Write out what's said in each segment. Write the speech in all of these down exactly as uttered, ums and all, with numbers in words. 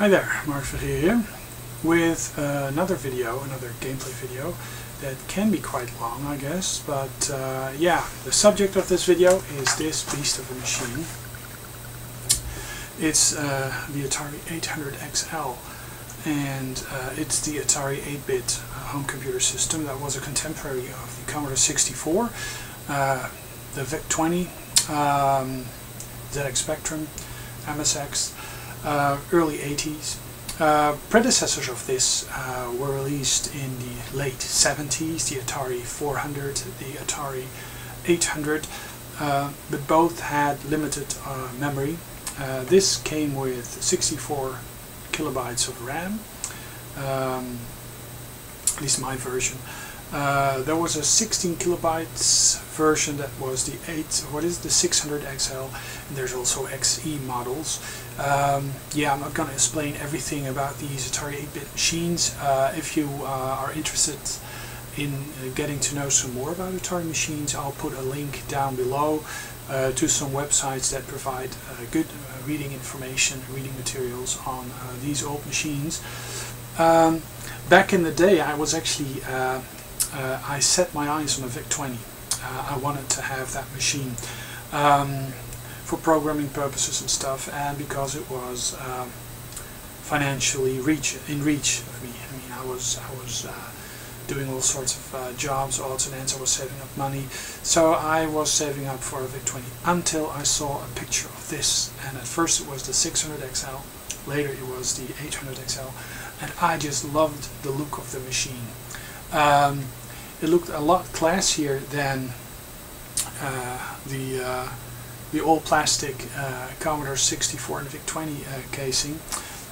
Hi there, Mark Verrier here with uh, another video, another gameplay video that can be quite long, I guess, but uh, yeah, the subject of this video is this beast of a machine. It's uh, the Atari eight hundred X L, and uh, it's the Atari eight bit home computer system that was a contemporary of the Commodore sixty-four, uh, the V I C twenty, um, Z X Spectrum, M S X, Uh, early eighties. Uh, predecessors of this uh, were released in the late seventies, the Atari four hundred, the Atari eight hundred, uh, but both had limited uh, memory. Uh, this came with sixty-four kilobytes of RAM, um, at least my version. Uh, there was a sixteen kilobytes version that was the eight, what is the six hundred X L, and there's also X E models. Um, yeah, I'm not going to explain everything about these Atari eight bit machines. Uh, if you uh, are interested in uh, getting to know some more about Atari machines, I'll put a link down below uh, to some websites that provide uh, good uh, reading information, reading materials on uh, these old machines. Um, back in the day, I was actually uh, Uh, I set my eyes on a V I C twenty. Uh, I wanted to have that machine um, for programming purposes and stuff, and because it was uh, financially reach in reach of me. I mean, I was I was uh, doing all sorts of uh, jobs, odds and ends. I was saving up money, so I was saving up for a V I C twenty until I saw a picture of this. And at first, it was the six hundred X L. Later, it was the eight hundred X L, and I just loved the look of the machine. Um, It looked a lot classier than uh, the uh, the old plastic uh, Commodore sixty-four and V I C twenty uh, casing.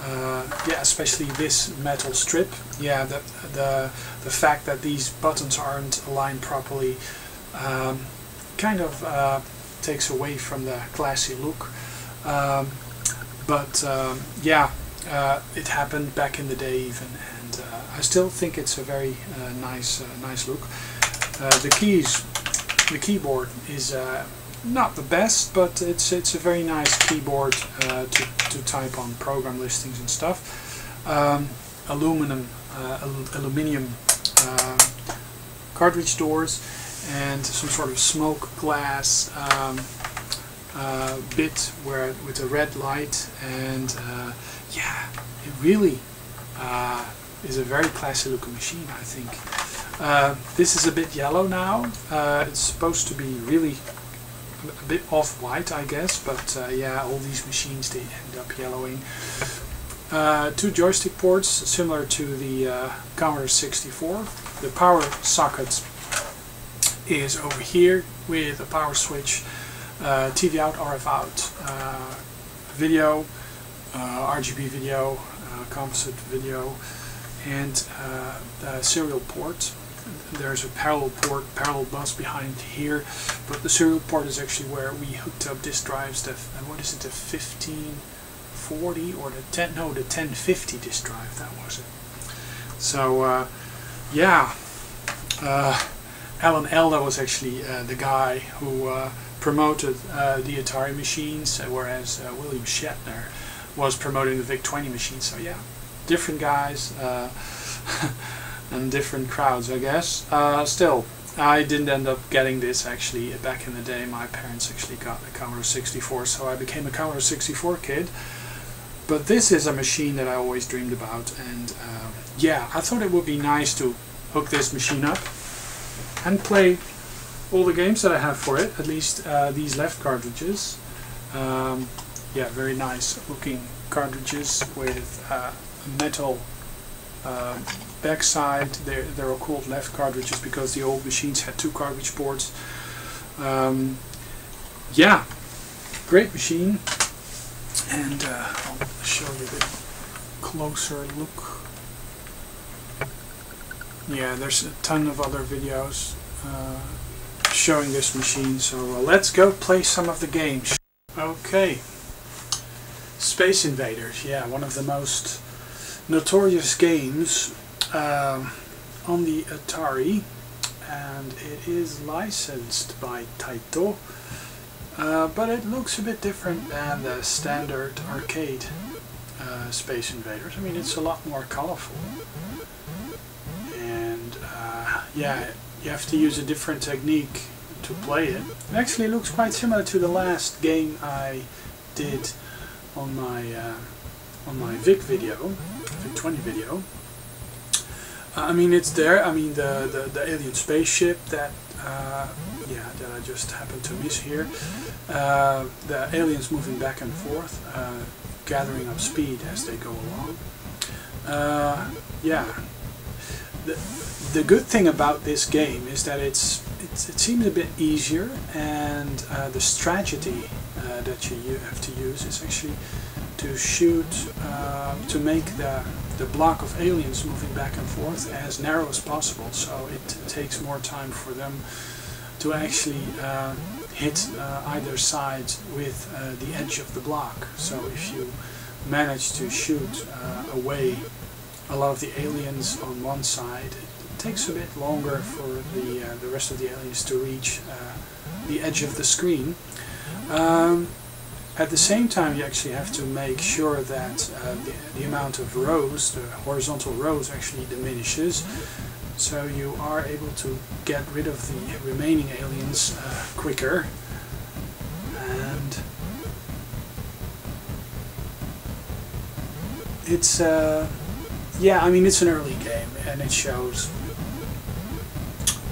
Uh, yeah, especially this metal strip. Yeah, the the the fact that these buttons aren't aligned properly um, kind of uh, takes away from the classy look. Um, but um, yeah, uh, it happened back in the day even. Uh, I still think it's a very uh, nice, uh, nice look. Uh, the keys, the keyboard is uh, not the best, but it's it's a very nice keyboard uh, to to type on program listings and stuff. Um, aluminum, uh, al aluminium uh, cartridge doors, and some sort of smoke glass um, uh, bit where with a red light, and uh, yeah, it really. Uh, is a very classy looking machine, I think. Uh, this is a bit yellow now. Uh, it's supposed to be really a bit off-white, I guess, but uh, yeah, all these machines, they end up yellowing. Uh, two joystick ports, similar to the uh, Commodore sixty-four. The power socket is over here with a power switch, uh, T V out, R F out, uh, video, uh, R G B video, uh, composite video, and uh, the serial port. There's a parallel port, parallel bus behind here, but the serial port is actually where we hooked up disk drives. The what is it, the fifteen forty or the ten? No, the ten fifty disk drive. That was it. So uh, yeah, uh, Alan Elsner was actually uh, the guy who uh, promoted uh, the Atari machines, whereas uh, William Shatner was promoting the V I C twenty machine. So yeah. Different guys uh, and different crowds, I guess. Uh, still, I didn't end up getting this actually back in the day. My parents actually got a Commodore sixty-four, so I became a Commodore sixty-four kid. But this is a machine that I always dreamed about, and uh, yeah, I thought it would be nice to hook this machine up and play all the games that I have for it, at least uh, these left cartridges. Um, yeah, very nice looking cartridges with uh, metal uh, backside. They're, they're called left cartridges because the old machines had two cartridge ports. Um, yeah, great machine, and uh, I'll show you a bit closer look. Yeah, there's a ton of other videos uh, showing this machine, so uh, let's go play some of the games. Okay, Space Invaders, yeah, one of the most notorious games um, on the Atari, and it is licensed by Taito, uh, but it looks a bit different than the standard arcade uh, Space Invaders. I mean, it's a lot more colorful. And uh, yeah, you have to use a different technique to play it. It actually looks quite similar to the last game I did on my uh, on my V I C video, V I C twenty video. I mean, it's there. I mean, the the, the alien spaceship that uh, yeah that I just happened to miss here. Uh, the aliens moving back and forth, uh, gathering up speed as they go along. Uh, yeah. The the good thing about this game is that it's it's it seems a bit easier, and uh, the strategy uh, that you have to use is actually to shoot uh, to make the the block of aliens moving back and forth as narrow as possible, so it takes more time for them to actually uh, hit uh, either side with uh, the edge of the block. So if you manage to shoot uh, away a lot of the aliens on one side, it takes a bit longer for the uh, the rest of the aliens to reach uh, the edge of the screen. Um, At the same time, you actually have to make sure that uh, the, the amount of rows, the horizontal rows, actually diminishes, so you are able to get rid of the remaining aliens uh, quicker. And it's, uh, yeah, I mean, it's an early game and it shows,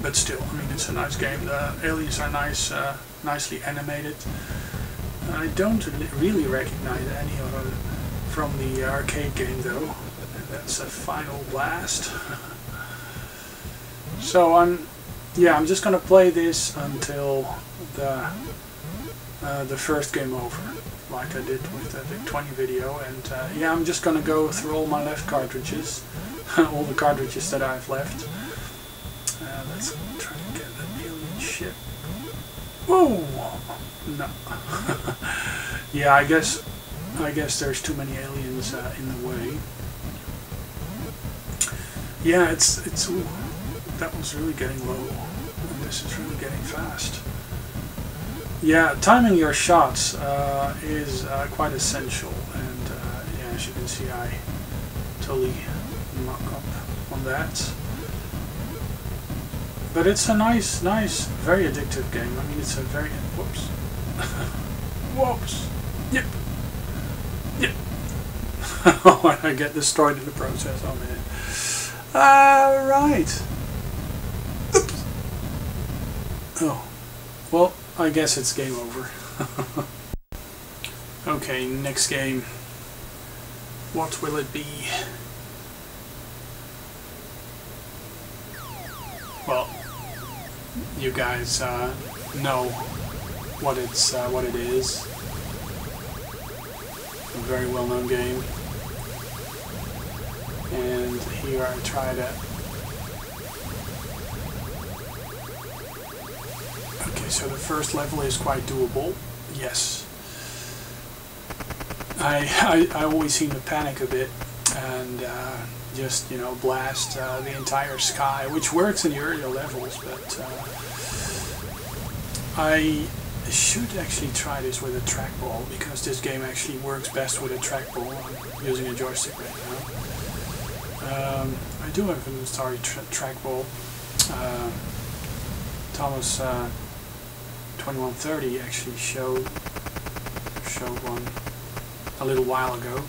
but still, I mean, it's a nice game. The aliens are nice, uh, nicely animated. I don't really recognize any of them from the arcade game, though. That's a Final Blast. So I'm, yeah, I'm just gonna play this until the uh, the first game over, like I did with the V I C twenty video. And uh, yeah, I'm just gonna go through all my left cartridges, all the cartridges that I've left. Uh, let's try to get that alien ship. Whoa! No. Yeah, I guess I guess there's too many aliens uh, in the way. Yeah, it's it's ooh, that one's really getting low. And this is really getting fast. Yeah, timing your shots uh, is uh, quite essential. And uh, yeah, as you can see, I totally muck up on that. But it's a nice, nice, very addictive game. I mean, it's a very... Whoops. Whoops. Yep. Yep. Oh, I get destroyed in the process. Oh, man. Alright. Oops. Oh. Well, I guess it's game over. Okay, next game. What will it be? Well... You guys uh, know what it's uh, what it is. A very well-known game, and here I try to. Okay, so the first level is quite doable. Yes, I I, I always seem to panic a bit, and. Uh, Just you know, blast uh, the entire sky, which works in the earlier levels. But uh, I should actually try this with a trackball, because this game actually works best with a trackball. I'm using a joystick right now. Um, I do have an Atari tra trackball. Uh, Thomas twenty-one thirty uh, actually showed showed one a little while ago.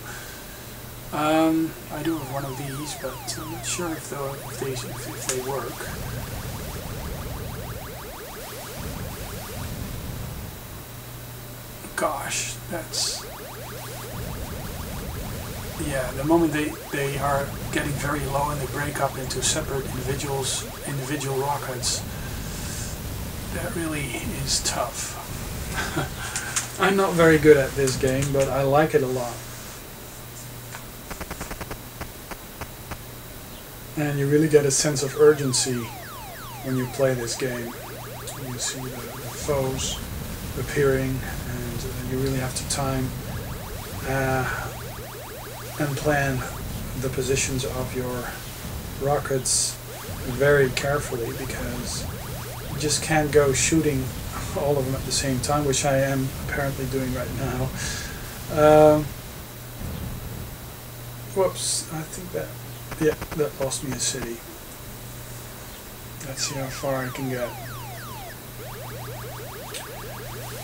Um, I do have one of these, but I'm not sure if, the, if, they, if they work. Gosh, that's... Yeah, the moment they, they are getting very low and they break up into separate individuals, individual rockets, that really is tough. I'm not very good at this game, but I like it a lot. And you really get a sense of urgency when you play this game. You see the, the foes appearing, and uh, you really have to time uh, and plan the positions of your rockets very carefully, because you just can't go shooting all of them at the same time, which I am apparently doing right now. Uh, Whoops, I think that, yeah, that lost me a city. Let's see how far I can go.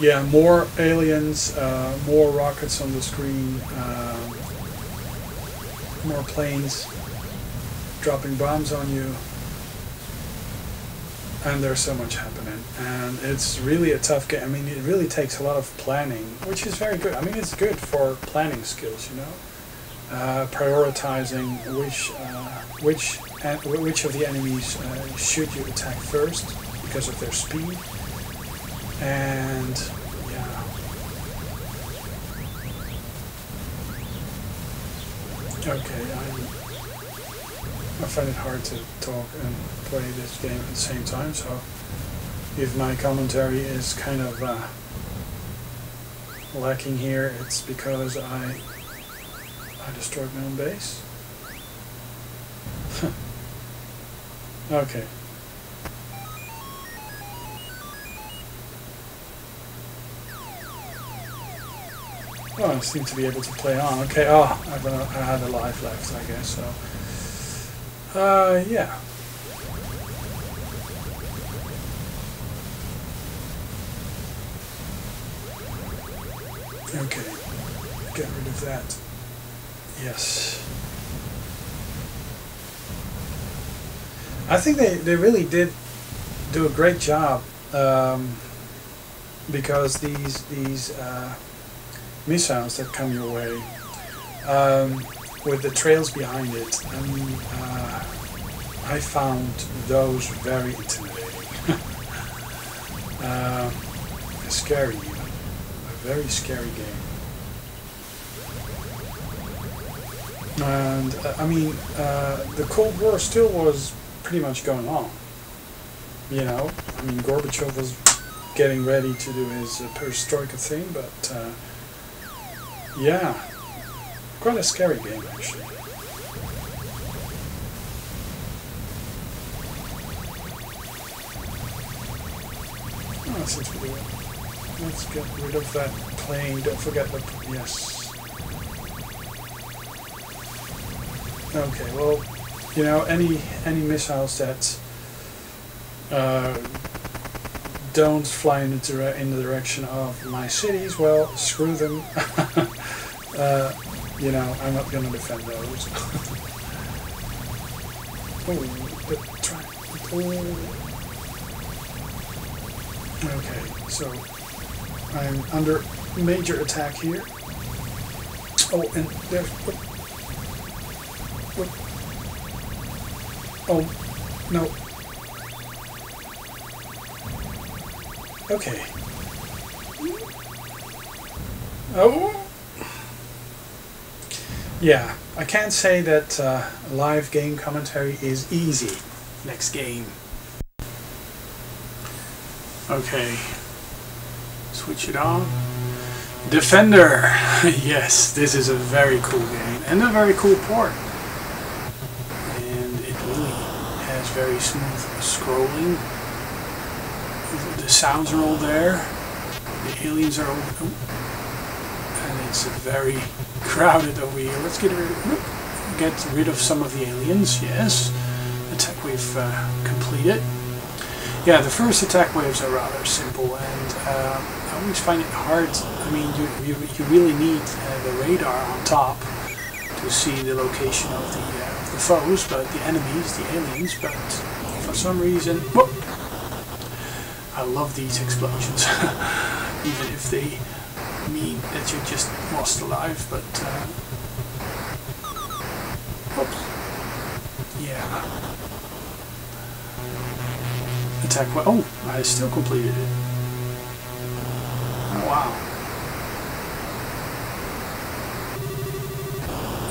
Yeah, more aliens, uh, more rockets on the screen, uh, more planes dropping bombs on you. And there's so much happening, and it's really a tough game. I mean, it really takes a lot of planning, which is very good. I mean, it's good for planning skills, you know, uh, prioritizing which uh, which uh, which of the enemies uh, should you attack first because of their speed, and yeah. Okay, I'm. I find it hard to talk and play this game at the same time, so if my commentary is kind of uh, lacking here, it's because I I destroyed my own base. Okay. Oh, I seem to be able to play on. Okay, oh, I, don't, I had a life left, I guess, so... Uh, yeah. Okay. Get rid of that. Yes. I think they, they really did do a great job, um, because these, these, uh, missiles that come your way, um, with the trails behind it, and uh, I found those very intimidating. uh, scary, a very scary game. And uh, I mean, uh, the Cold War still was pretty much going on. You know, I mean, Gorbachev was getting ready to do his uh, perestroika thing, but uh, yeah. Quite a scary game, actually. Oh, that seems pretty good. Let's get rid of that plane. Don't forget the... Yes. Okay, well, you know, any any missiles that uh, don't fly in the, dire in the direction of my cities, well, screw them. uh, You know, I'm not going to defend those. Oh, the track. Oh. Okay, so I'm under major attack here. Oh, and there's... What? What? Oh, no. Okay. Oh! Yeah, I can't say that uh, live game commentary is easy. Next game. Okay. Switch it on. Defender! Yes, this is a very cool game, and a very cool port. And it really has very smooth scrolling. The sounds are all there. The aliens are all... Oh. And it's a very... crowded over here. Let's get rid of, get rid of some of the aliens. Yes, attack wave uh, completed. Yeah, the first attack waves are rather simple, and uh, I always find it hard. I mean, you you, you really need uh, the radar on top to see the location of the uh, the foes, but the enemies, the aliens. But for some reason, whoop, I love these explosions, even if they. Mean that you just lost a life, but uh, whoops. Yeah, attack. Oh, I still completed it. Oh, wow.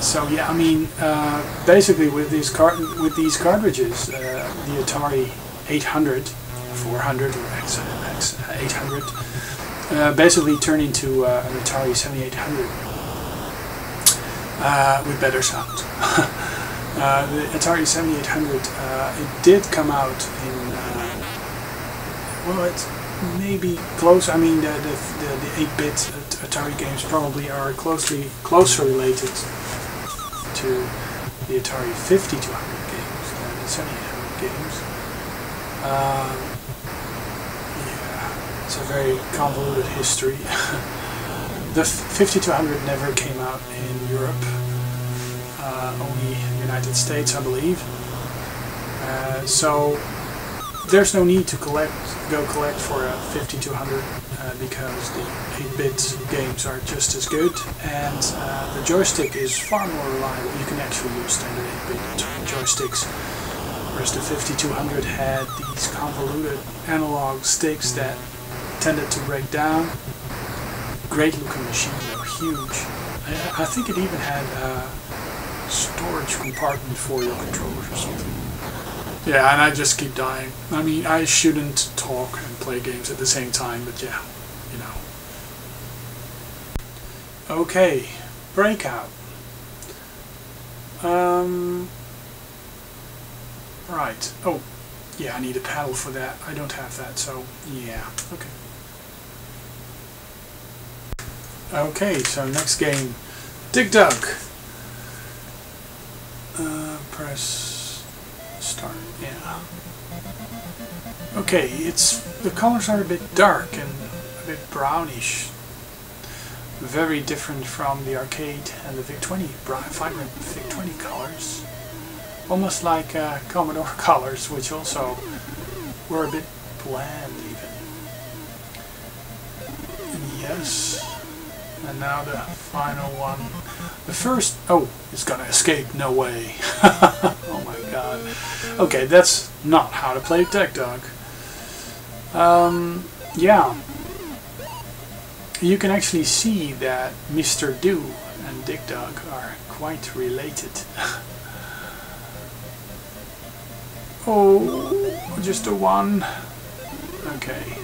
So yeah, I mean, uh, basically with these cart with these cartridges, uh, the Atari eight hundred, four hundred, or X eight hundred. Uh, basically turn into uh, an Atari seventy-eight hundred uh, with better sound. uh, the Atari seventy-eight hundred, uh, it did come out in, uh, well, it's maybe close. I mean, the the eight-bit Atari games probably are closely closer related to to the Atari fifty-two hundred games, the seventy-eight hundred games. Um, yeah, it's a very convoluted history. The fifty-two hundred never came out in Europe, uh, only in the United States, I believe. Uh, so there's no need to collect, go collect for a fifty-two hundred uh, because the eight-bit games are just as good, and uh, the joystick is far more reliable. You can actually use standard eight-bit joysticks, whereas the fifty-two hundred had these convoluted analog sticks that tended to break down. Great looking machine, they were huge. I think it even had a storage compartment for your controllers or something. Yeah, and I just keep dying. I mean, I shouldn't talk and play games at the same time, but yeah, you know. Okay, Breakout. Um, right. Oh, yeah, I need a paddle for that. I don't have that, so yeah. Okay. Okay, so next game. Dig Dug. Uh, press... start, yeah. Okay, it's the colors are a bit dark and a bit brownish. Very different from the arcade and the V I C twenty, vibrant V I C twenty colors. Almost like uh, Commodore colors, which also were a bit bland even. Yes. And now the final one. The first... oh, it's gonna escape, no way. Oh my god. Okay, that's not how to play Dig Dug. Um, yeah. You can actually see that Mister Do and Dig Dug are quite related. Oh, just a one. Okay.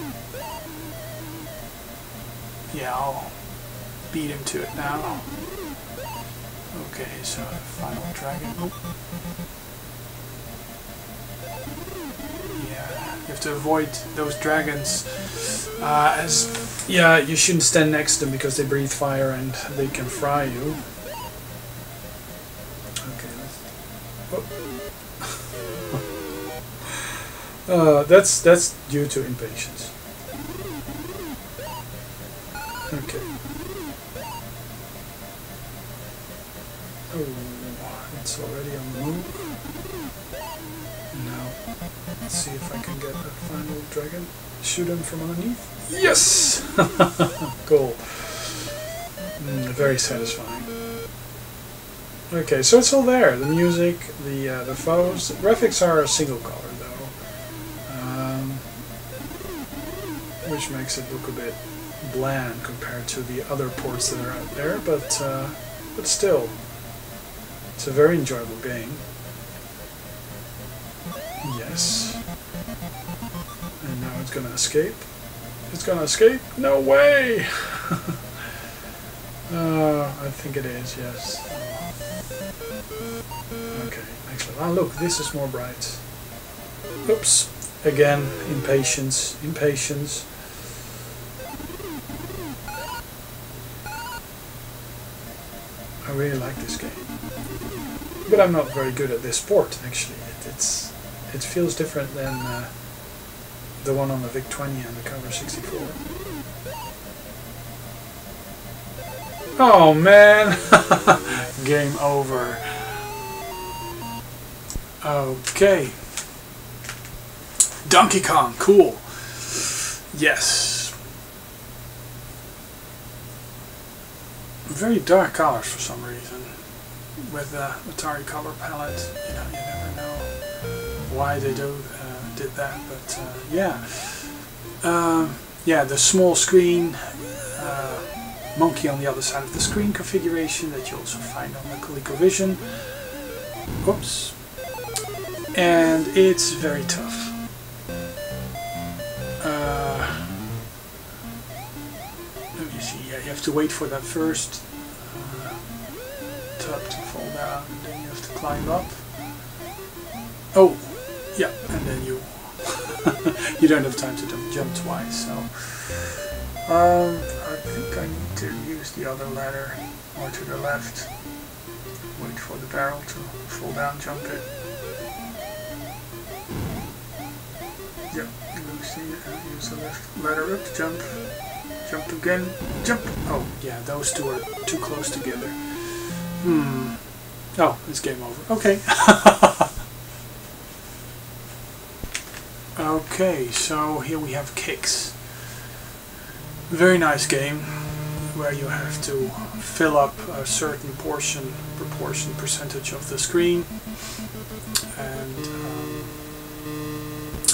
Yeah, I'll beat him to it now. Okay, so final dragon. Yeah, you have to avoid those dragons. Uh, as yeah, you shouldn't stand next to them because they breathe fire and they can fry you. Okay. Oh. uh, that's that's due to impatience. Okay. Oh, it's already on the move. Now, let's see if I can get a final dragon. Shoot him from underneath. Yes! Cool. Mm, very satisfying. Okay, so it's all there. The music, the uh, the foes. The graphics are single color, though. Um, which makes it look a bit bland compared to the other ports that are out there, but, uh, but still. It's a very enjoyable game. Yes. And now it's gonna escape. It's gonna escape? No way! uh, I think it is, yes. Okay, excellent. Ah, look, this is more bright. Oops. Again, impatience. Impatience. I really like this game. But I'm not very good at this sport, actually. It, it's, it feels different than uh, the one on the V I C twenty and the Commodore sixty-four. Oh, man! Game over. Okay. Donkey Kong, cool. Yes. Very dark colors for some reason. With the Atari color palette, you know, you never know why they do uh, did that, but uh, yeah, um, yeah, the small screen, uh, monkey on the other side of the screen configuration that you also find on the ColecoVision. Oops, and it's very tough. Uh, let me see. Yeah, you have to wait for that first tub to fall down, and then you have to climb up. Oh, yeah, and then you you don't have time to jump twice. So um, I think I need to use the other ladder, or to the left. Wait for the barrel to fall down, jump it. Yep, you see, uh, use the left ladder up to jump. Jump again, jump! Oh, yeah, those two are too close together. Hmm. Oh, it's game over. Okay. Okay, so here we have Kicks. Very nice game, where you have to fill up a certain portion, proportion, percentage of the screen. And um,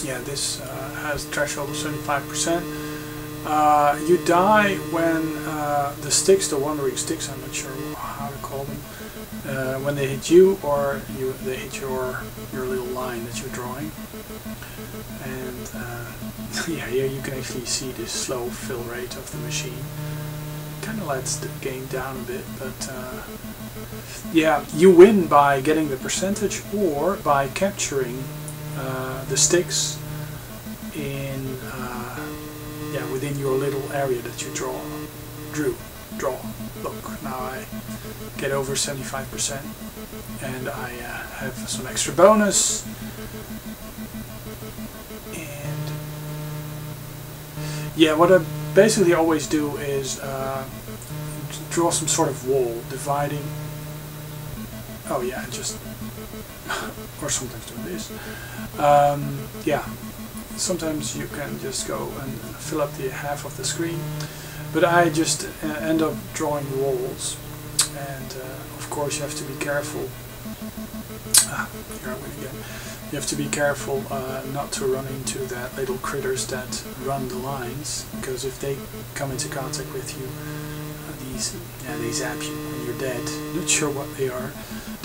yeah, this uh, has a threshold of seventy-five percent. Uh, you die when uh, the sticks, the wandering sticks, I'm not sure how to call them, uh, when they hit you or you, they hit your your little line that you're drawing. And uh, yeah, here you can actually see the slow fill rate of the machine. Kind of lets the game down a bit, but uh, yeah, you win by getting the percentage or by capturing uh, the sticks in. Uh, Yeah, within your little area that you draw, drew, draw. Look, now I get over seventy-five percent, and I uh, have some extra bonus. And yeah, what I basically always do is uh, draw some sort of wall dividing. Oh yeah, just or sometimes do this. Um, yeah. Sometimes you can just go and fill up the half of the screen, but I just uh, end up drawing walls, and uh, of course you have to be careful. Ah, here I went again. You have to be careful uh, not to run into that little critters that run the lines, because if they come into contact with you, uh, these yeah, they zap you and you're dead. Not sure what they are.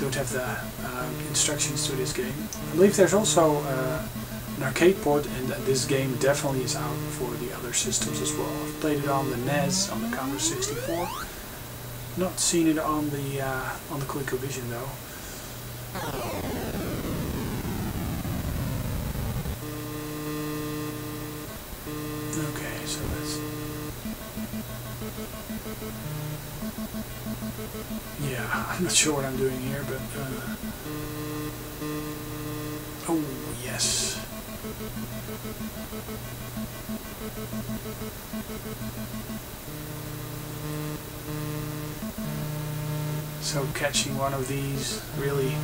Don't have the um, instructions to this game. I believe there's also. Uh, An arcade port, and this game definitely is out for the other systems as well. I've played it on the N E S, on the Commodore sixty-four. Not seen it on the uh, on the ColecoVision though. Okay, so that's yeah. I'm not sure what I'm doing here, but uh... oh yes. So catching one of these really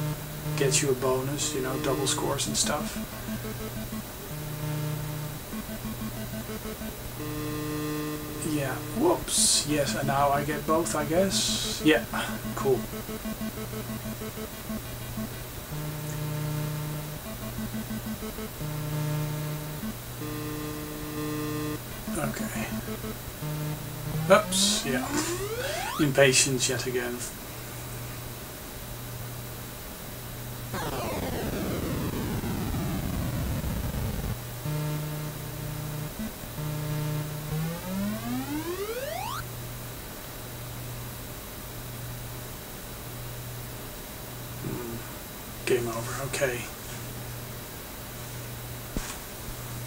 gets you a bonus, you know, double scores and stuff. Yeah, whoops, yes, and now I get both, I guess. Yeah, cool. Okay. Oops, yeah. Impatience yet again. Mm. Game over, okay.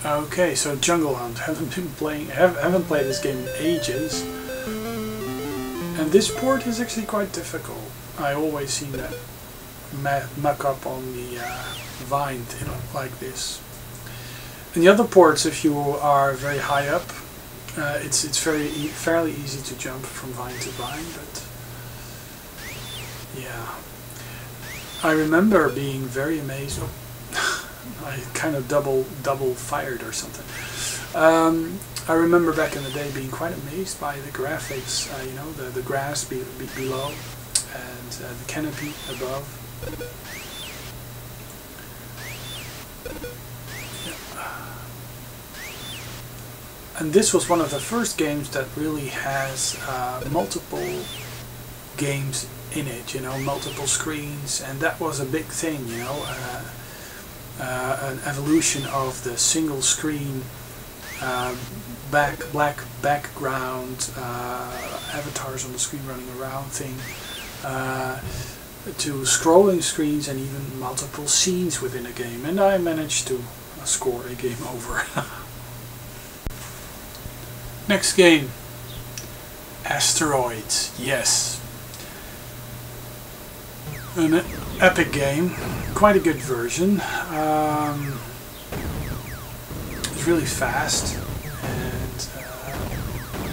Okay, so Jungle Hunt. Haven't been playing. Haven't played this game in ages. And this port is actually quite difficult. I always see that muck up on the uh, vine like this. And the other ports, if you are very high up, uh, it's it's very e fairly easy to jump from vine to vine. But yeah, I remember being very amazed. Oh. I kind of double double fired or something. Um, I remember back in the day being quite amazed by the graphics, uh, you know, the, the grass be, be below and uh, the canopy above. And this was one of the first games that really has uh, multiple games in it, you know, multiple screens, and that was a big thing, you know. Uh, Uh, an evolution of the single screen uh, back black background uh, avatars on the screen running around thing uh, to scrolling screens and even multiple scenes within a game, and I managed to uh, score a game over. Next game, Asteroids. Yes. an epic game, quite a good version. Um, it's really fast, and uh,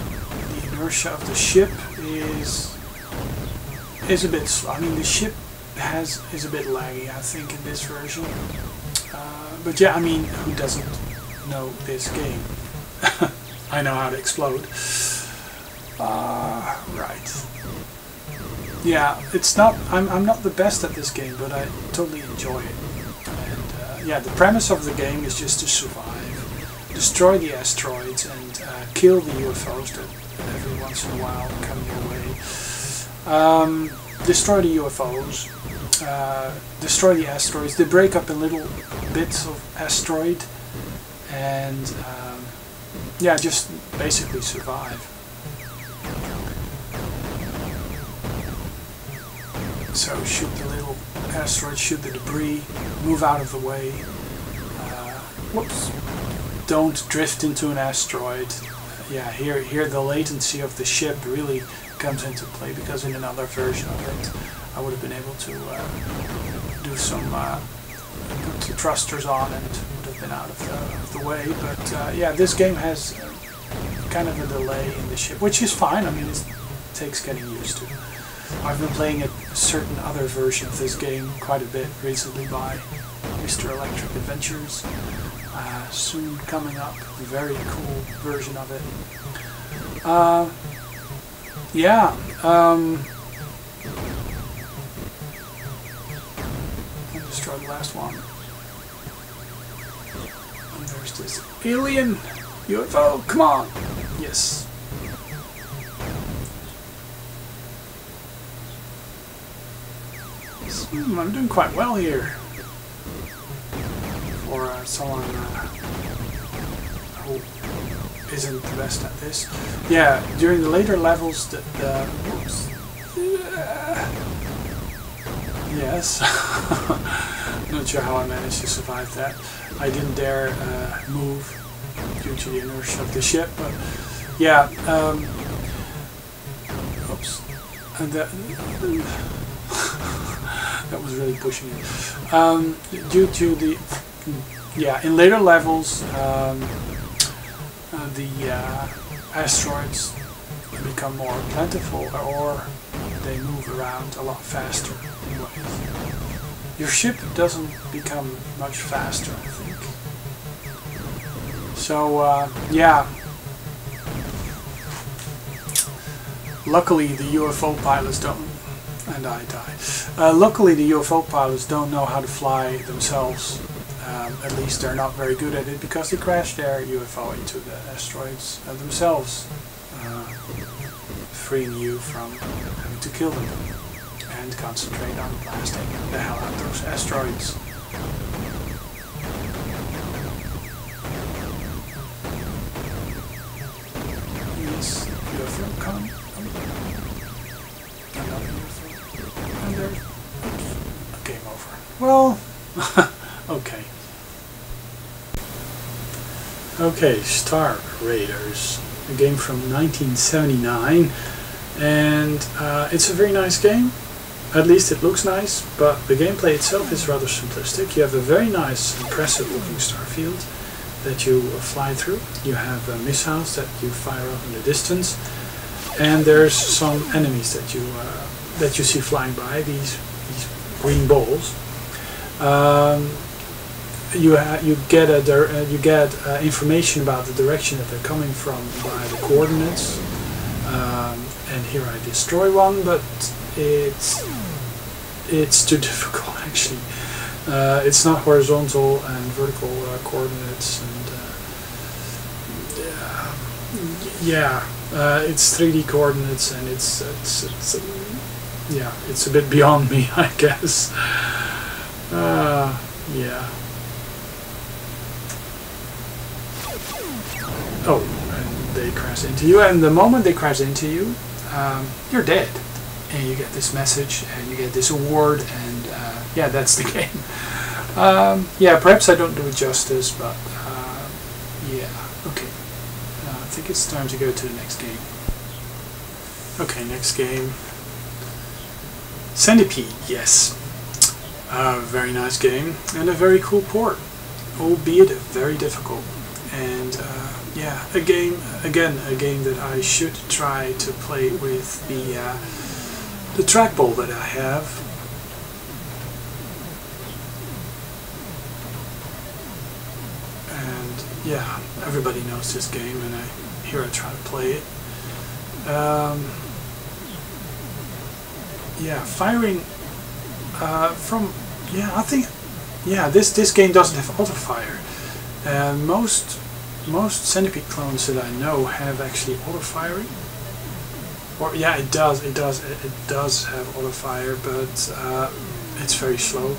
the inertia of the ship is is a bit slow. I mean, the ship has is a bit laggy, I think, in this version. Uh, but yeah, I mean, who doesn't know this game? I know how to explode. Uh, right. Yeah, it's not. I'm I'm not the best at this game, but I totally enjoy it. And uh, yeah, the premise of the game is just to survive, destroy the asteroids, and uh, kill the U F Os that every once in a while come your way. Um, destroy the U F Os. Uh, destroy the asteroids. They break up in little bits of asteroid, and um, yeah, just basically survive. So shoot the little asteroid, shoot the debris, move out of the way, uh, whoops, don't drift into an asteroid. Yeah, here here the latency of the ship really comes into play, because in another version of it I would have been able to uh, do some, uh, put the thrusters on and would have been out of the, of the way, but uh, yeah, this game has kind of a delay in the ship, which is fine. I mean, it takes getting used to. I've been playing a certain other version of this game quite a bit recently by Mister Electric Adventures. Uh, soon coming up, a very cool version of it. Uh, yeah. Um, I'll destroy the last one. And there's this alien U F O. Come on. Yes. Hmm, I'm doing quite well here. Or uh, someone uh, who isn't the best at this. Yeah, during the later levels, the, the oops. Yes. Not sure how I managed to survive that. I didn't dare uh, move due to the inertia of the ship. But yeah. Um, oops. And the, uh, that was really pushing it. Um, due to the, yeah, in later levels, um, uh, the uh, asteroids become more plentiful, or they move around a lot faster. Your ship doesn't become much faster, I think. So, uh, yeah. Luckily, the U F O pilots don't. And I die. Uh, luckily, the U F O pilots don't know how to fly themselves. Um, at least they're not very good at it, because they crash their U F O into the asteroids uh, themselves, uh, freeing you from having to kill them and concentrate on blasting the hell out of those asteroids. Yes, U F O come. Game over. Well, okay. Okay, Star Raiders, a game from nineteen seventy-nine, and uh, it's a very nice game. At least it looks nice, but the gameplay itself is rather simplistic. You have a very nice, impressive looking starfield that you fly through. You have uh, missiles that you fire up in the distance, and there's some enemies that you uh, that you see flying by, these these green balls. Um, you ha you get a uh, you get uh, information about the direction that they're coming from by the coordinates. Um, and here I destroy one, but it's it's too difficult actually. Uh, it's not horizontal and vertical uh, coordinates, and uh, yeah, uh, it's three D coordinates, and it's it's it's. Uh, Yeah, it's a bit beyond me, I guess. Uh, yeah. Oh, and they crash into you, and the moment they crash into you, um, you're dead. And you get this message, and you get this award, and uh, yeah, that's the game. Um, yeah, perhaps I don't do it justice, but uh, yeah, okay. Uh, I think it's time to go to the next game. Okay, next game. Centipede, yes. A very nice game and a very cool port, albeit very difficult. And uh, yeah, a game again, a game that I should try to play with the uh, the trackball that I have. Yeah, everybody knows this game, and I here I try to play it. Um, yeah, firing uh, from yeah, I think yeah this this game doesn't have auto fire. Uh, most most Centipede clones that I know have actually auto firing. Or yeah, it does it does it, it does have auto fire, but uh, it's very slow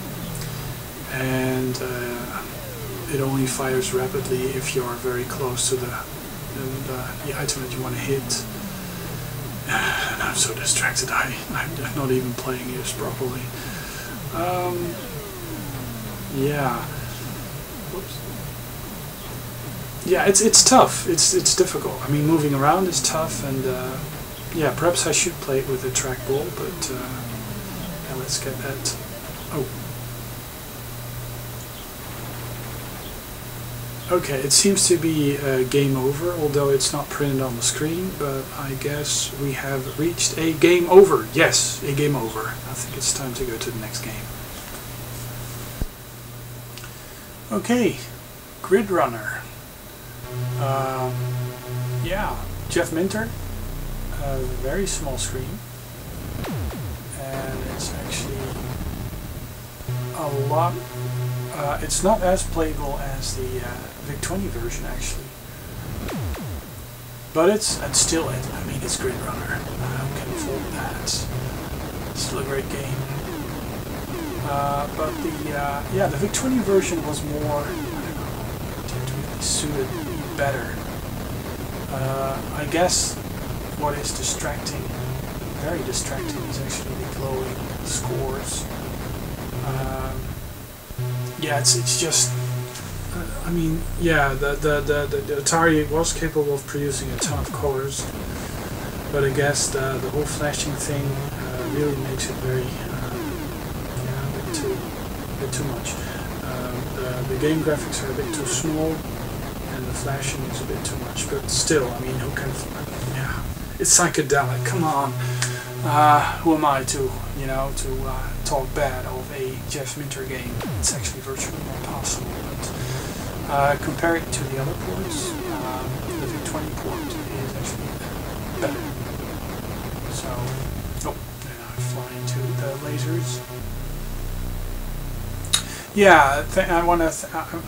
and. Uh, It only fires rapidly if you are very close to the, the, the item that you want to hit. And I'm so distracted, I, I'm not even playing this properly. Um, yeah. Whoops. Yeah, it's it's tough. It's it's difficult. I mean, moving around is tough, and uh, yeah, perhaps I should play it with a trackball, but uh, yeah, let's get that. Oh. Okay, it seems to be uh, game over, although it's not printed on the screen, but I guess we have reached a game over. Yes, a game over. I think it's time to go to the next game. Okay, Grid Runner. Um, yeah, Jeff Minter. A very small screen. And it's actually a lot... Uh, it's not as playable as the uh, V I C twenty version, actually, but it's, it's still it. I mean, it's Grid Runner. I can afford that. It's still a great game. Uh, but the uh, yeah, the V I C twenty version was more suited better. Uh, I guess what is distracting, very distracting, is actually the glowing scores. Um, Yeah, it's it's just. Uh, I mean, yeah, the the, the the Atari was capable of producing a ton of colors, but I guess the the whole flashing thing uh, really makes it very uh, yeah, a bit too a bit too much. Um, the, the game graphics are a bit too small, and the flashing is a bit too much. But still, I mean, who can? Yeah, it's psychedelic. Come on, uh, who am I to you know to uh, talk bad of a Jeff Minter game? It's actually virtually impossible, but uh, compare it to the other ports, um, the V I C twenty port is actually better. So, oh, and I fly into the lasers. Yeah, th I want to, th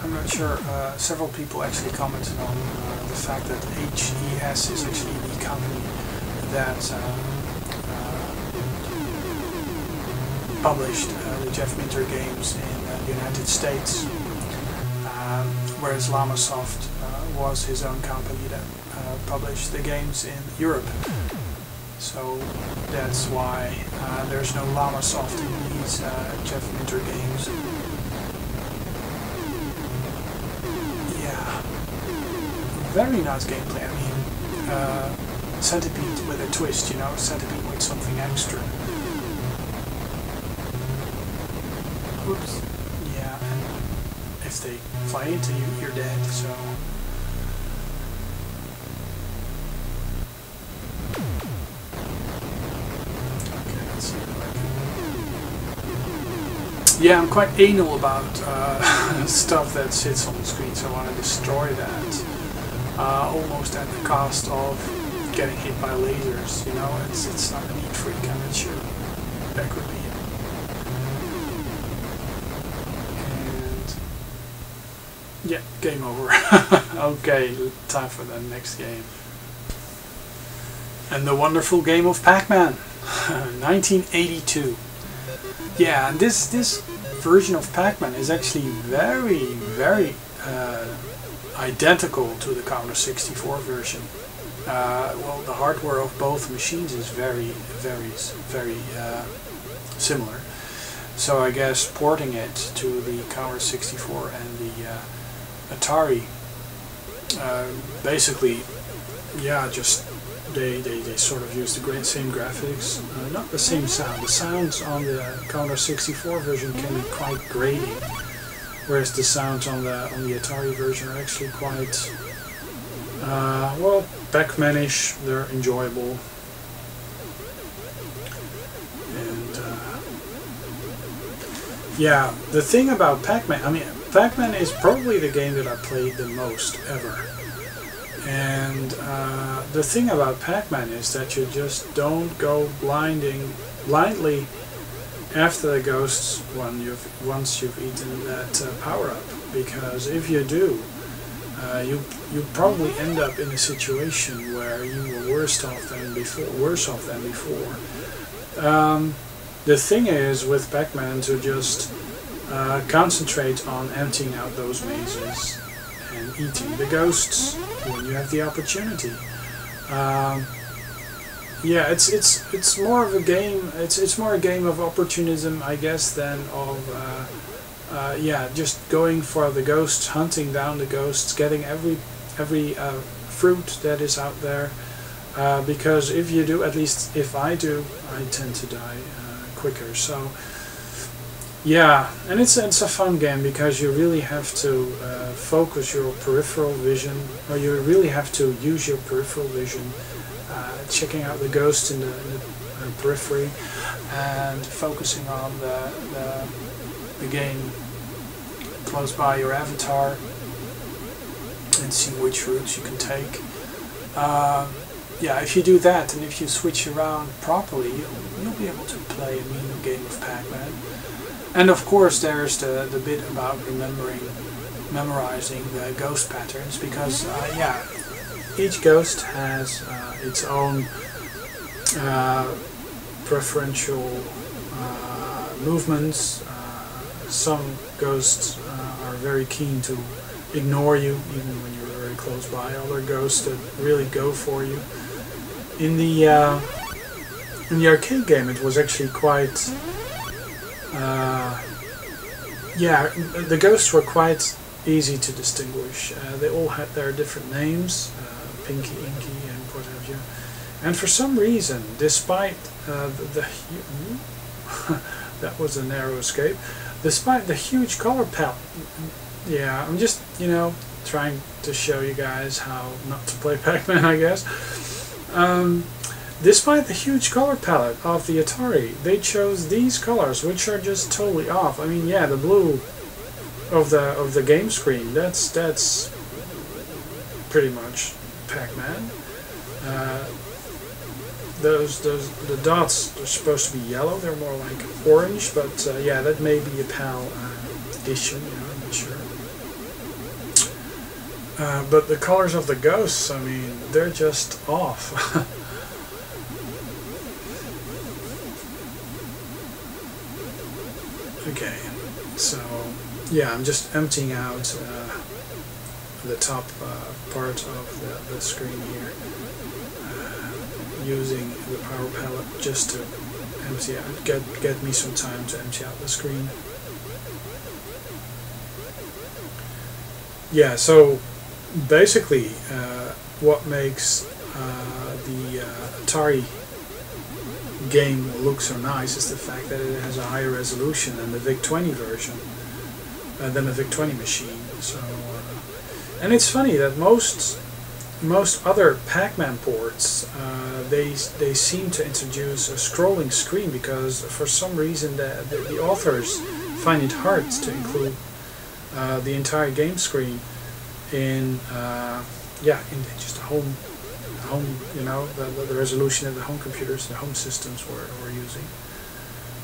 I'm not sure, uh, several people actually commented on uh, the fact that H E S is actually the company that uh, published uh, the Jeff Minter games in uh, the United States, um, whereas Llamasoft uh, was his own company that uh, published the games in Europe. So that's why uh, there's no Llamasoft in these uh, Jeff Minter games. Yeah, very nice gameplay. I mean, uh, Centipede with a twist, you know, Centipede with something extra. Oops. Yeah, and if they fly into you, you're dead, so... Okay, let's see if I can... Yeah, I'm quite anal about uh, stuff that sits on the screen, so I want to destroy that. Uh, almost at the cost of getting hit by lasers, you know? It's, it's not a neat freak, I'm not sure. That could be. Yeah, game over. Okay, time for the next game. And the wonderful game of Pac-Man, nineteen eighty-two. Yeah, and this this version of Pac-Man is actually very, very uh, identical to the Commodore sixty-four version. Uh, well, the hardware of both machines is very, very, very uh, similar. So I guess porting it to the Commodore sixty-four and the uh, Atari, uh, basically, yeah, just They, they, they sort of use the great same graphics, uh, not the same sound. The sounds on the Commodore sixty-four version can be quite grating, whereas the sounds on the on the Atari version are actually quite, uh, well, Pac-Man-ish. They're enjoyable. And uh, yeah, the thing about Pac-Man, I mean, Pac-Man is probably the game that I played the most ever. And uh, the thing about Pac-Man is that you just don't go blinding blindly after the ghosts when you've once you've eaten that uh, power-up, because if you do, uh, you you probably end up in a situation where you were worse off than before. Worse off than before. Um, the thing is with Pac-Man to just uh, concentrate on emptying out those mazes and eating the ghosts when you have the opportunity. Um, yeah, it's it's it's more of a game. It's it's more a game of opportunism, I guess, than of uh, uh, yeah, just going for the ghosts, hunting down the ghosts, getting every every uh, fruit that is out there. Uh, because if you do, at least if I do, I tend to die uh, quicker. So. Yeah, and it's it's a fun game because you really have to uh, focus your peripheral vision, or you really have to use your peripheral vision, uh, checking out the ghosts in the, in the uh, periphery, and focusing on the, the the game close by your avatar, and see which routes you can take. Uh, yeah, if you do that, and if you switch around properly, you'll, you'll be able to play a mean game of Pac-Man. And of course, there's the the bit about remembering, memorizing the ghost patterns, because uh, yeah, each ghost has uh, its own uh, preferential uh, movements. Uh, some ghosts uh, are very keen to ignore you, even when you're very close by. Other ghosts that really go for you. In the uh, in the arcade game, it was actually quite. Uh, yeah, the ghosts were quite easy to distinguish. Uh, they all had their different names, uh, Pinky, Inky, and what have you. And for some reason, despite uh, the, the that was a narrow escape, despite the huge color palette, yeah, I'm just, you know, trying to show you guys how not to play Pac-Man, I guess. Um, Despite the huge color palette of the Atari, they chose these colors, which are just totally off. I mean, yeah, the blue of the of the game screen, that's that's pretty much Pac-Man. Uh, those those the dots are supposed to be yellow. They're more like orange, but uh, yeah, that may be a PAL uh, issue. You know, I'm not sure. Uh, but the colors of the ghosts, I mean, they're just off. Okay, so yeah, I'm just emptying out uh, the top uh, part of the, the screen here, uh, using the power palette just to empty out, get get me some time to empty out the screen. Yeah, so basically, uh, what makes uh, the uh, Atari game looks so nice is the fact that it has a higher resolution than the V I C twenty version, uh, than the V I C twenty machine. So, uh, and it's funny that most most other Pac-Man ports uh, they they seem to introduce a scrolling screen, because for some reason the the, the authors find it hard to include uh, the entire game screen in uh, yeah in just a home. Home, you know, the, the resolution of the home computers, the home systems were, were using.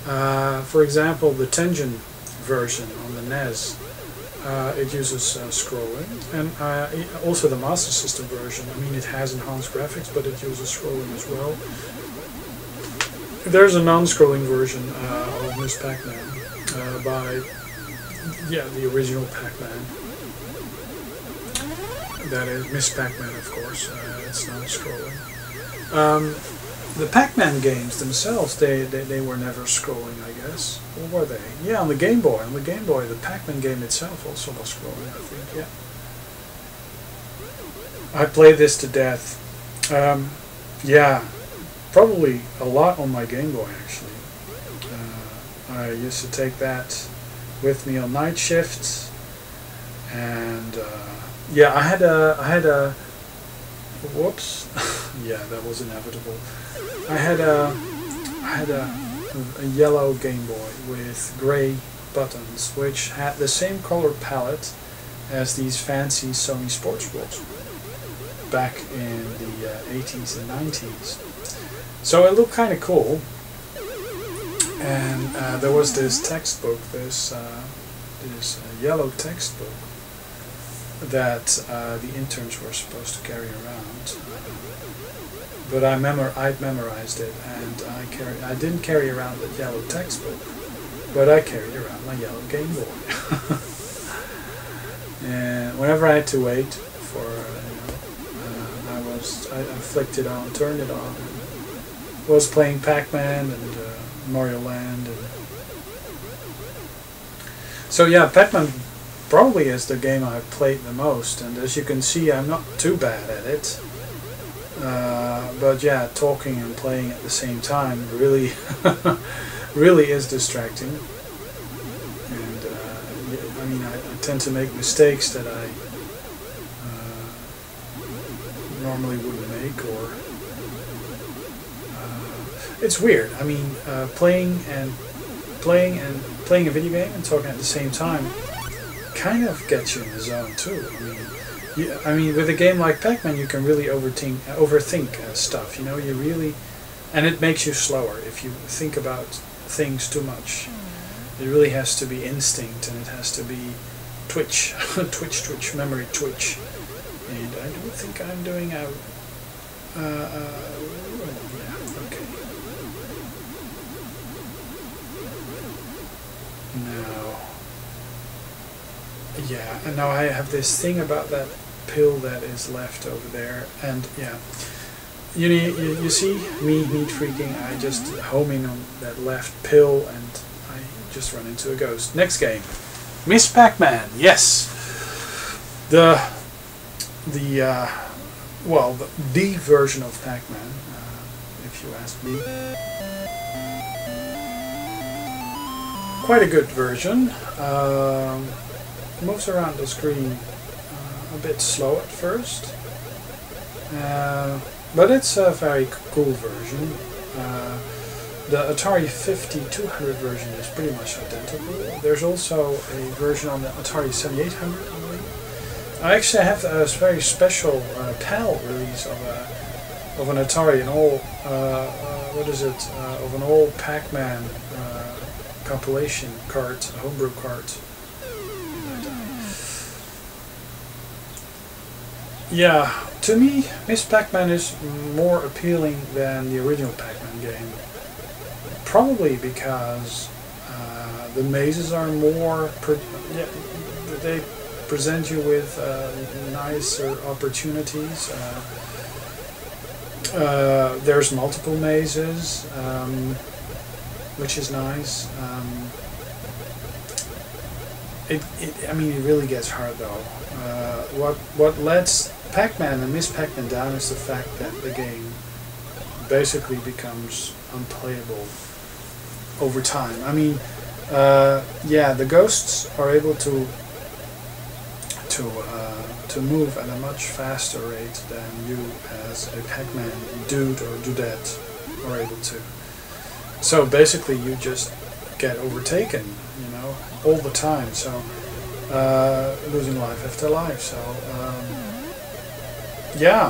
Uh, for example, the Tengen version on the N E S, uh, it uses uh, scrolling, and uh, also the Master System version. I mean, it has enhanced graphics, but it uses scrolling as well. There's a non-scrolling version uh, of Miz Pac-Man uh, by, yeah, the original Pac-Man. That is Miz Pac-Man, of course. Uh, it's not scrolling. Um, the Pac-Man games themselves, they, they they were never scrolling, I guess. Or were they? Yeah, on the Game Boy. On the Game Boy, the Pac-Man game itself also was scrolling, I think. Yeah. I played this to death. Um, Yeah, probably a lot on my Game Boy, actually. Uh, I used to take that with me on night shifts, and uh, yeah, I had a, I had a, whoops, yeah, that was inevitable. I had a, I had a, a yellow Game Boy with grey buttons, which had the same color palette as these fancy Sony sports wheels back in the uh, eighties and nineties. So it looked kind of cool. And uh, there was this textbook, this, uh, this uh, yellow textbook that uh, the interns were supposed to carry around. But I memor I'd memorized it, and I, carry I didn't carry around the yellow textbook, but I carried around my yellow Game Boy. And whenever I had to wait for, you know, uh, I was, I, I flicked it on, turned it on, and was playing Pac-Man and uh, Mario Land. And so yeah, Pac-Man probably is the game I've played the most, and as you can see, I'm not too bad at it. Uh, but yeah, talking and playing at the same time really, really is distracting. I mean, I, I tend to make mistakes that I uh, normally wouldn't make, or uh, it's weird. I mean, uh, playing and playing and playing a video game and talking at the same time kind of gets you in the zone too. I mean, you, I mean, with a game like Pac-Man, you can really overthink overthink uh, stuff. You know, you really, and it makes you slower if you think about things too much. It really has to be instinct, and it has to be twitch, twitch, twitch, memory twitch. And I don't think I'm doing a... Uh, uh, yeah, okay. No. Yeah, and now I have this thing about that pill that is left over there, and yeah. You, you, you see, me, me freaking, I just homing on that left pill, and just run into a ghost. Next game, Miz Pac-Man. Yes, the the uh, well, the, the version of Pac-Man, uh, if you ask me. Quite a good version. Um, moves around the screen uh, a bit slow at first, uh, but it's a very cool version. Uh, The Atari fifty-two hundred version is pretty much identical. There's also a version on the Atari seventy-eight hundred, I believe. I actually have a very special uh, PAL release of a of an Atari, an all uh, uh, what is it uh, of an old Pac-Man uh, compilation cart, homebrew cart. Yeah, to me, Miz Pac-Man is more appealing than the original Pac-Man game. Probably because uh, the mazes are more, pre yeah, they present you with uh, nicer opportunities. Uh, uh, there's multiple mazes, um, which is nice. Um, it, it, I mean, it really gets hard though. Uh, what what lets Pac-Man and Miz Pac-Man down is the fact that the game basically becomes unplayable over time. I mean, uh, yeah, the ghosts are able to to uh, to move at a much faster rate than you, as a Pac-Man dude or dudette, are able to. So basically, you just get overtaken, you know, all the time. So uh, losing life after life. So um, yeah,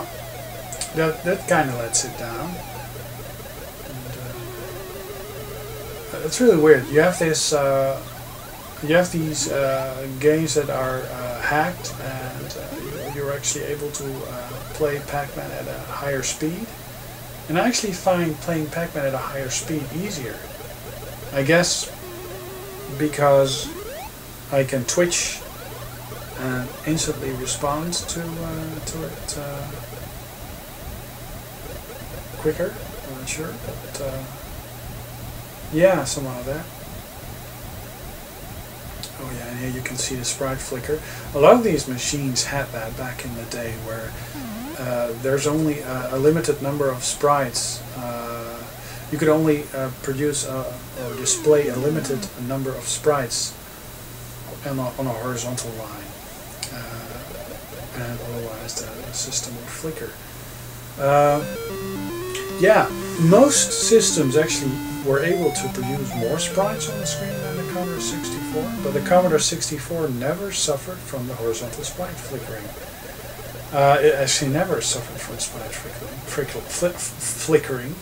that that kind of lets it down. It's really weird. You have this, uh, you have these uh, games that are uh, hacked, and uh, you're actually able to uh, play Pac-Man at a higher speed. And I actually find playing Pac-Man at a higher speed easier. I guess because I can twitch and instantly respond to uh, to it uh, quicker. I'm not sure, but. Uh, Yeah, something like that. Oh yeah, and here you can see the sprite flicker. A lot of these machines had that back in the day, where uh, there's only a, a limited number of sprites. Uh, you could only uh, produce a, or display a limited number of sprites on a, on a horizontal line, uh, and otherwise the system would flicker. Uh, yeah, most systems actually were able to produce more sprites on the screen than the Commodore sixty-four, but the Commodore sixty-four never suffered from the horizontal sprite flickering. Uh, it actually never suffered from sprite flickering. Frickle, fl flickering.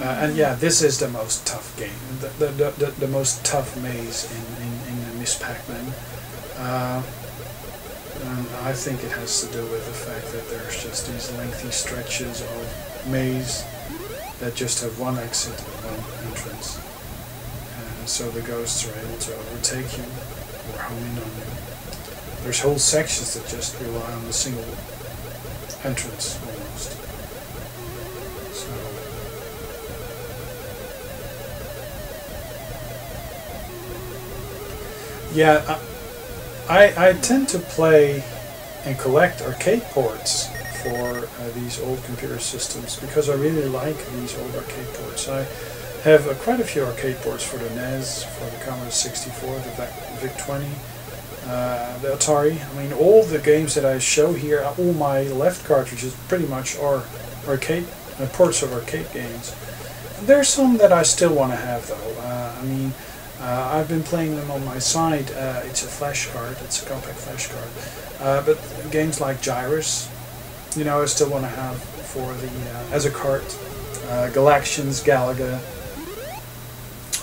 Uh, and yeah, this is the most tough game, the the, the, the, the most tough maze in, in, in Miz Pac-Man. Uh, and I think it has to do with the fact that there's just these lengthy stretches of maze that just have one exit and one entrance. And so the ghosts are able to overtake you or home in on you. There's whole sections that just rely on a single entrance almost. So yeah, I, I tend to play and collect arcade ports for uh, these old computer systems because I really like these old arcade ports. I have uh, quite a few arcade ports for the N E S, for the Commodore sixty-four, the V I C twenty, uh, the Atari. I mean, all the games that I show here, all my left cartridges pretty much are arcade uh, ports of arcade games. There's some that I still want to have though. Uh, I mean. Uh, I've been playing them on my side. Uh, it's a flash card, it's a compact flash card. Uh, but games like Gyrus, you know, I still want to have for the uh, as a cart. Uh, Galaxians, Galaga,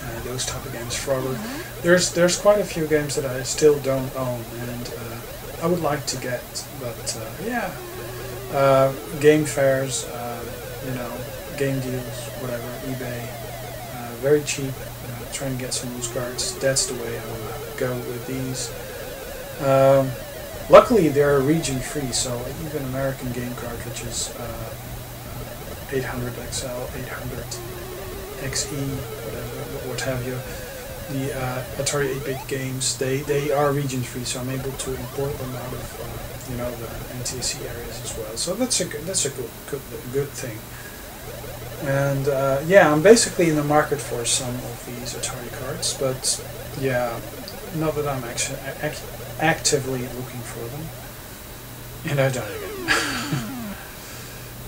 uh, those type of games. Frogger. There's there's quite a few games that I still don't own, and uh, I would like to get. But uh, yeah, uh, game fairs, uh, you know, game deals, whatever, eBay, uh, very cheap. Trying to get some loose cards. That's the way I want to go with these. Um, luckily, they're region free, so even American game cartridges, uh, eight hundred X L, eight hundred X E, whatever, what have you, the uh, Atari eight bit games, they they are region free, so I'm able to import them out of uh, you know the N T S C areas as well. So that's a that's a good good good thing. And uh, yeah, I'm basically in the market for some of these Atari cards, but yeah, not that I'm actually act actively looking for them. And I die again.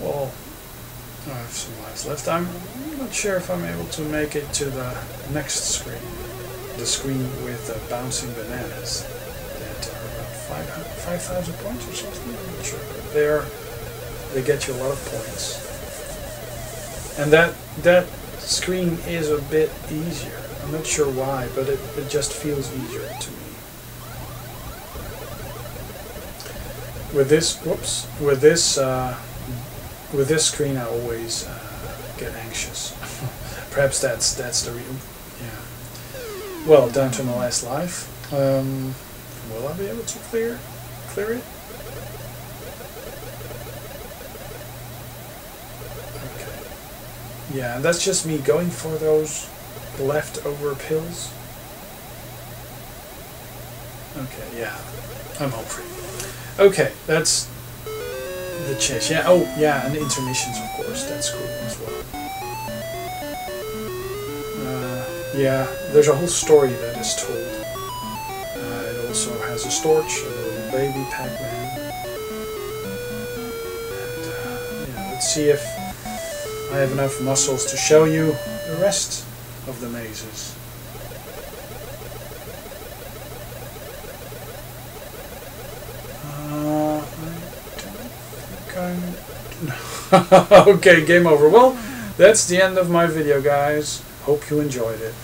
Well, I have some lives left. I'm not sure if I'm able to make it to the next screen, the screen with the bouncing bananas that are about five thousand points or something. I'm not sure, but they're they get you a lot of points. And that that screen is a bit easier. I'm not sure why, but it, it just feels easier to me. With this, whoops, with this, uh, with this screen, I always uh, get anxious. Perhaps that's that's the real, yeah. Well, down to my last life. Um, will I be able to clear clear it? Yeah, and that's just me going for those leftover pills. Okay, yeah, I'm hungry. Okay, that's the chase. Yeah, oh, yeah, and intermissions, of course, that's cool as well. Uh, yeah, there's a whole story that is told. Uh, it also has a Storch, a little baby Pac-Man. And, uh, yeah, let's see if I have enough muscles to show you the rest of the mazes. Uh, I don't think I'm... Okay, game over. Well, that's the end of my video, guys. Hope you enjoyed it.